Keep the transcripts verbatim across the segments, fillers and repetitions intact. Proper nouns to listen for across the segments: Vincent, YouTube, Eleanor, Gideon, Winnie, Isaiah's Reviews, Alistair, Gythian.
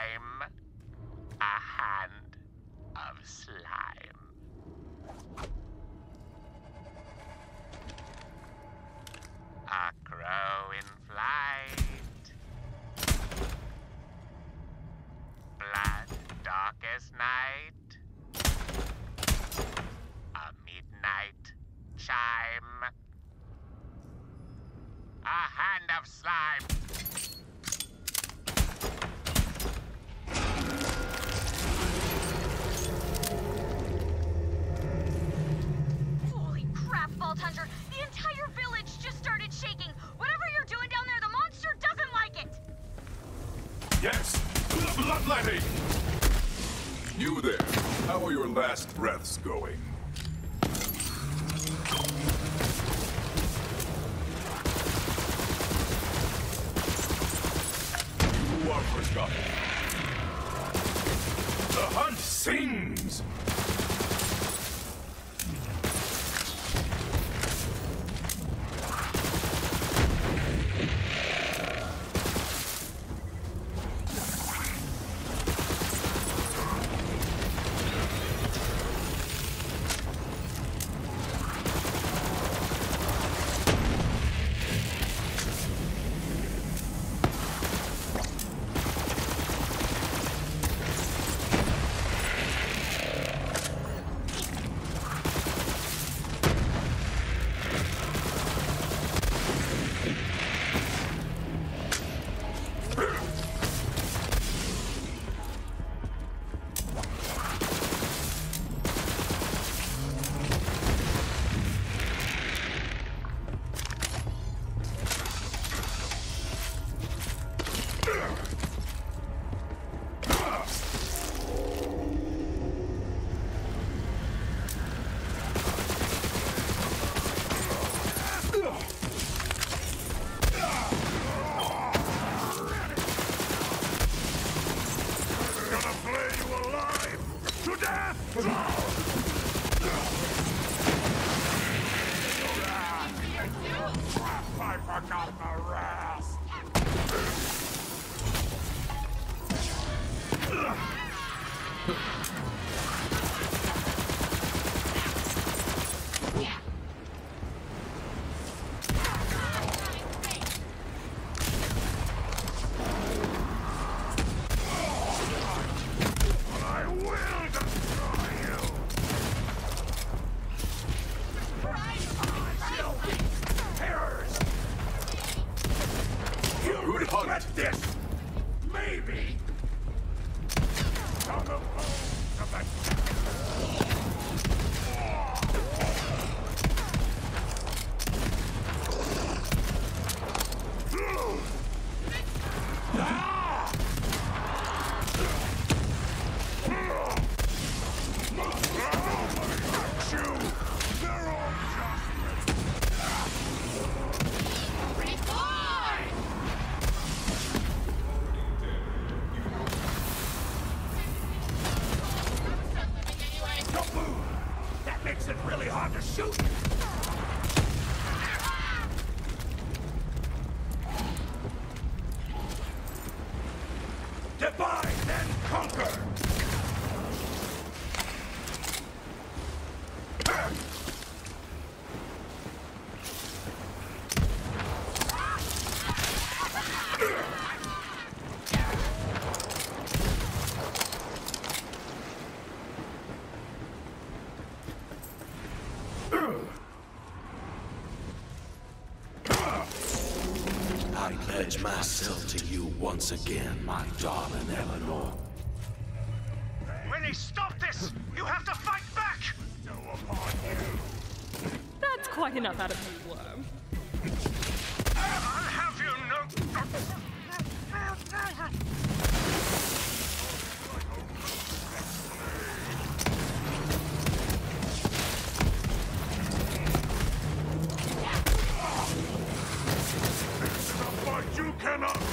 I'm a hand of slime. A crow in flight. Blood dark as night. A midnight chime. A hand of slime. Hunter, the entire village just started shaking. Whatever you're doing down there, the monster doesn't like it. Yes, to the bloodletting. You there? How are your last breaths going? You are forgotten. The hunt sings. Myself to you once again, my darling Eleanor. Winnie, stop this! You have to fight back! No upon you. That's quite enough out of me, worm. I'll have you no. You cannot win!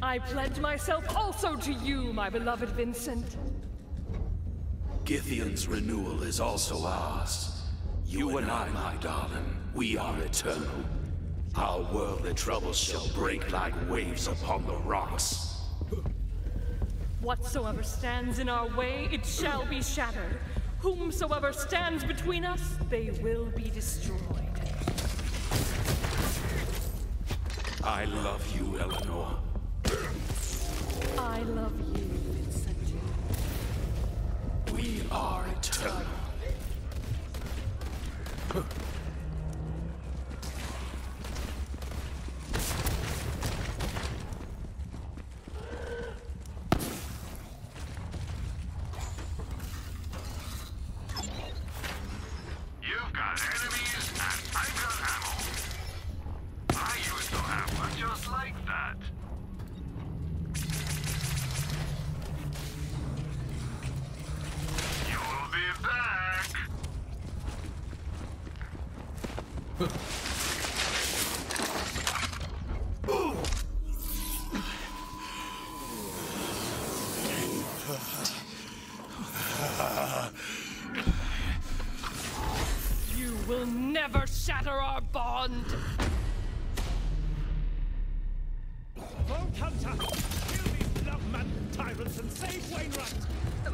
I pledge myself also to you, my beloved Vincent. Gythian's renewal is also ours. You and I, my darling, we are eternal. Our worldly troubles shall break like waves upon the rocks. Whatsoever stands in our way, it shall be shattered. Whomsoever stands between us, they will be destroyed. I love you, Eleanor. I love you, Vincent. We are eternal. Huh. Shatter our bond! Vote Hunter! Kill these love-maddened tyrants and save Wainwright!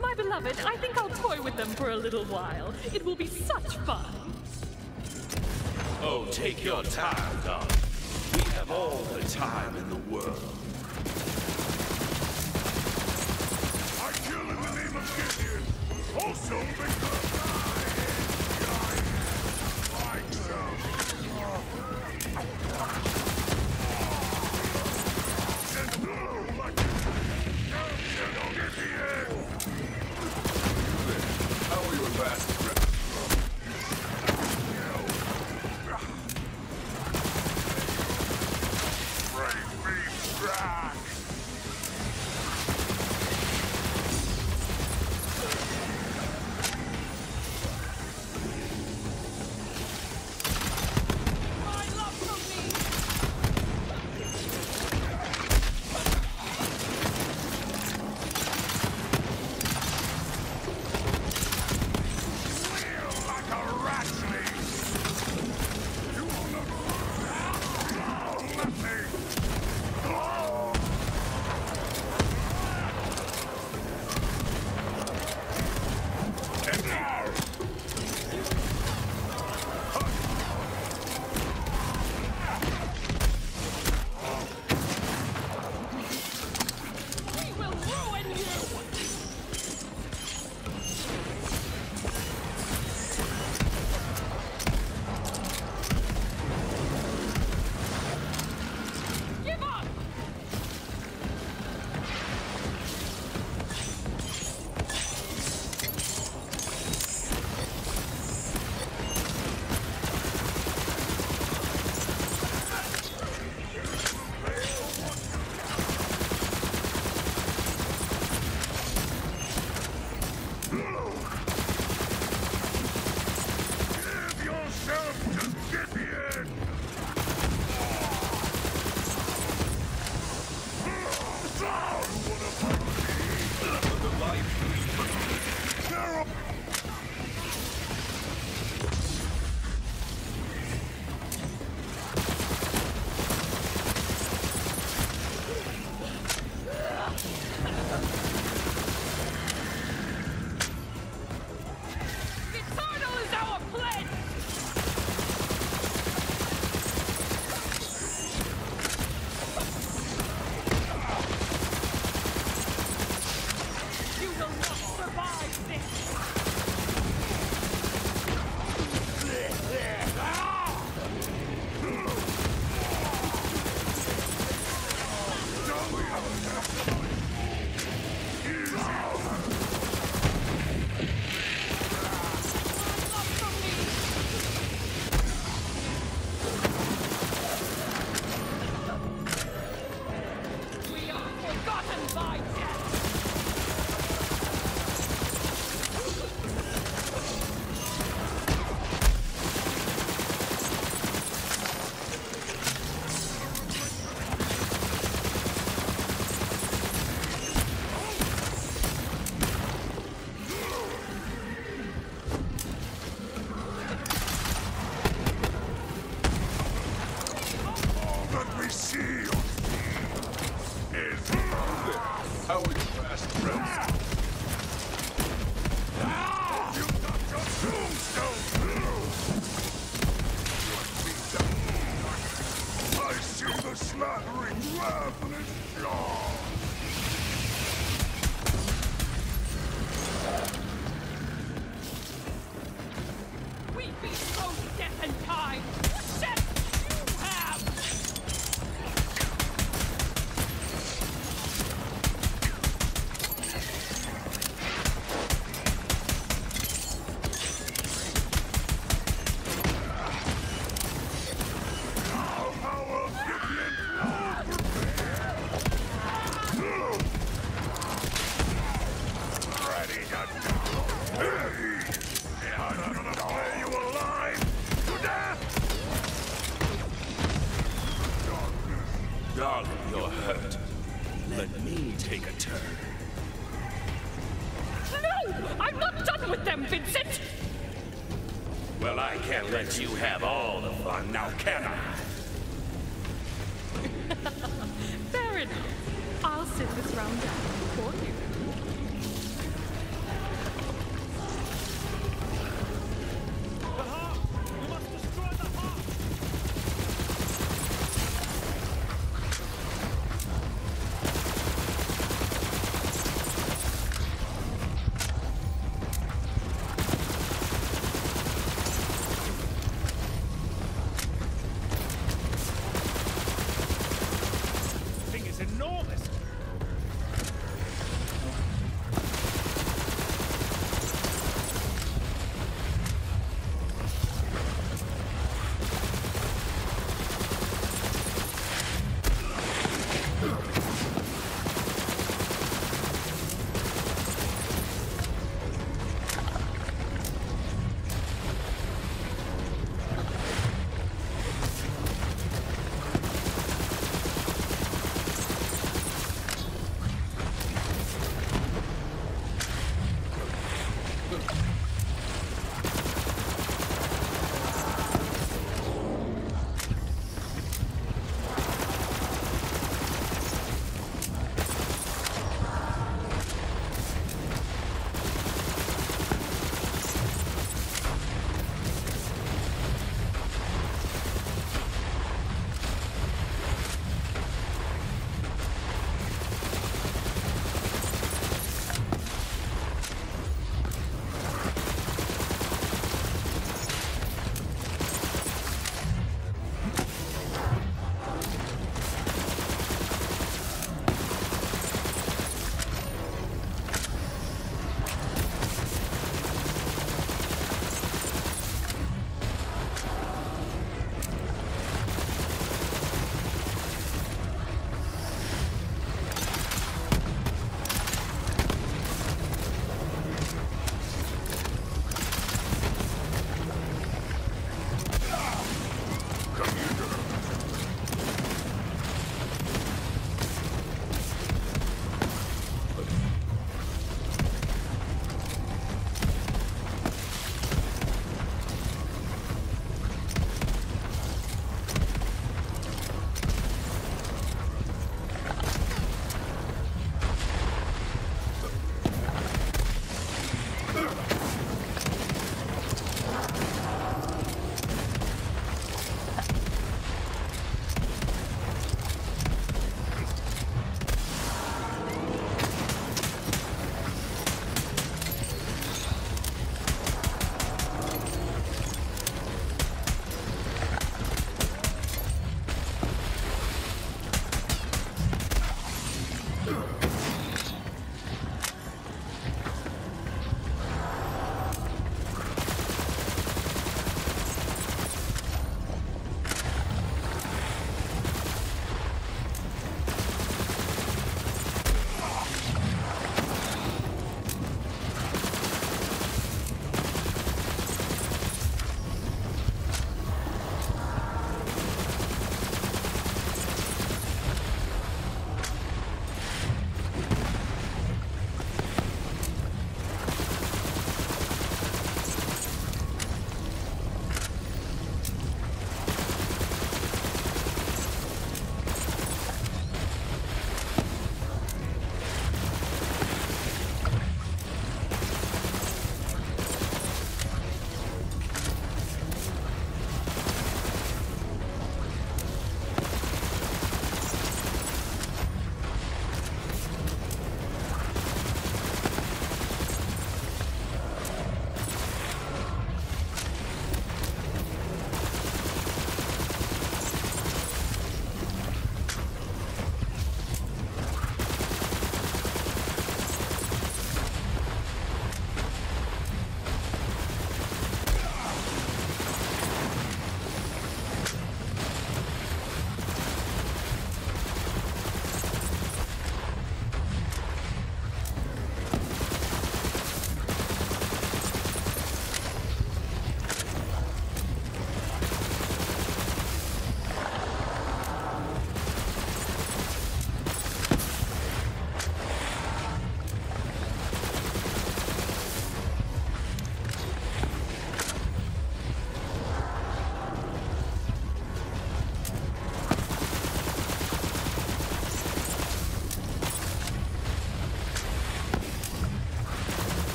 My beloved, I think I'll toy with them for a little while. It will be such fun! Oh, take your time, darling. We have all the time in the world. I kill in the name of Gideon! Also because...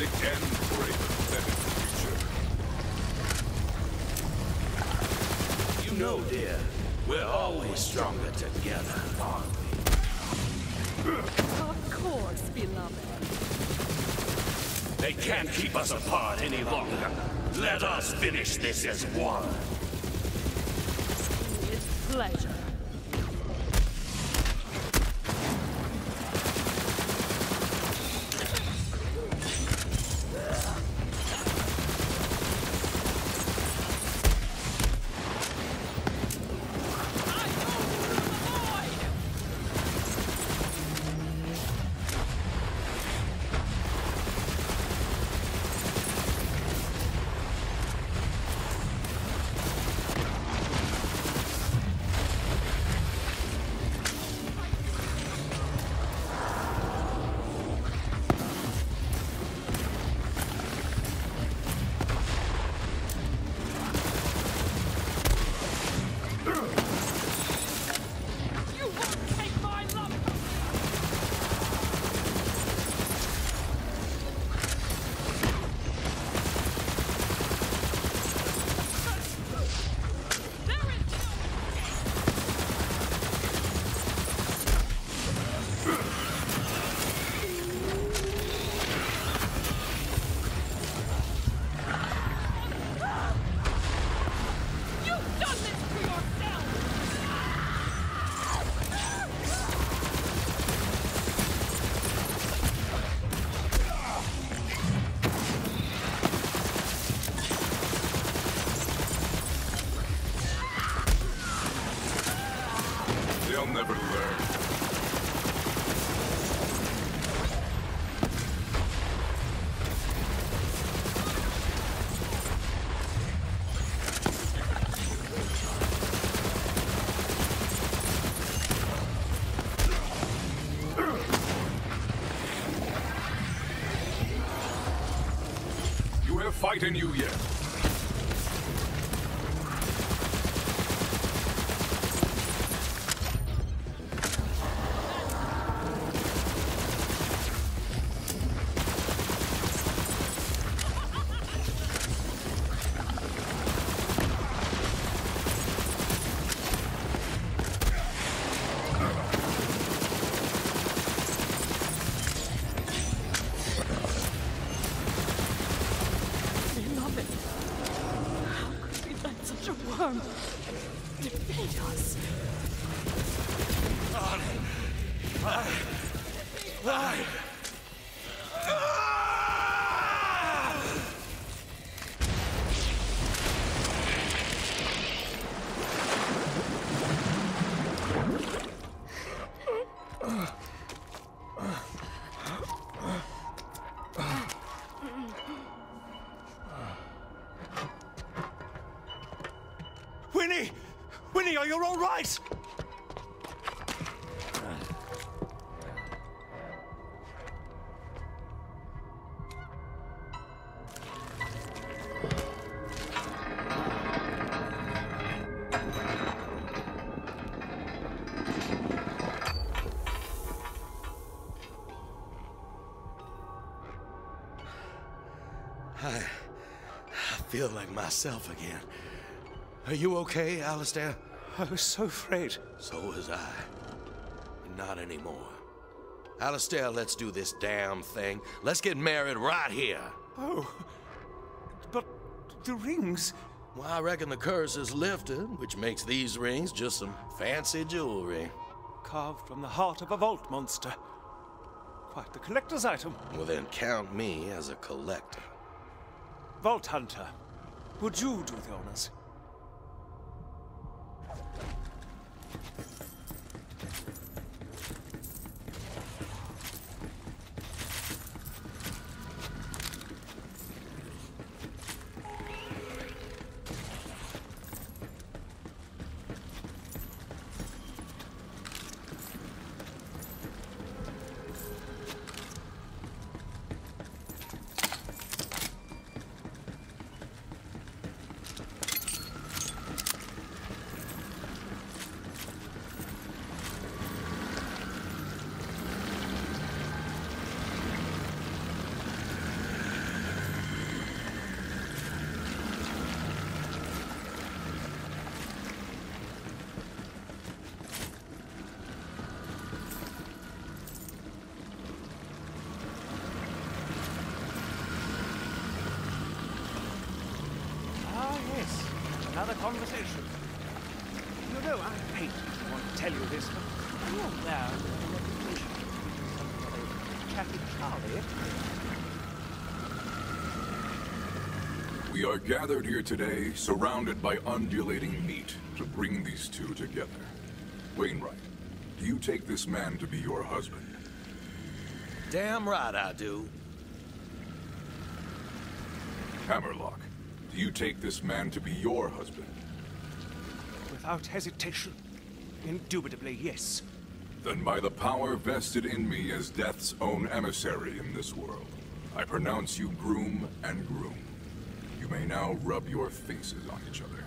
yet again for a pathetic future. You know, dear, we're always stronger together, aren't we? Of course, beloved. They can't keep us apart any longer. Let us finish this as one. It's pleasure. Fighting you yet. Winnie! Winnie, are you all right? I... I feel like myself again. Are you okay, Alistair? I was so afraid. So was I. But not anymore. Alistair, let's do this damn thing. Let's get married right here. Oh, but the rings... Well, I reckon the curse is lifted, which makes these rings just some fancy jewelry. Carved from the heart of a vault monster. Quite the collector's item. Well, then count me as a collector. Vault Hunter, would you do the honors? conversation. You know, I hate to want to tell you this, but I'm not there with a reputation for a Catholic Charlie. We are gathered here today, surrounded by undulating meat, to bring these two together. Wainwright, do you take this man to be your husband? Damn right I do. Hammerlock, do you take this man to be your husband? Without hesitation, indubitably, yes. Then by the power vested in me as Death's own emissary in this world, I pronounce you groom and groom. You may now rub your faces on each other.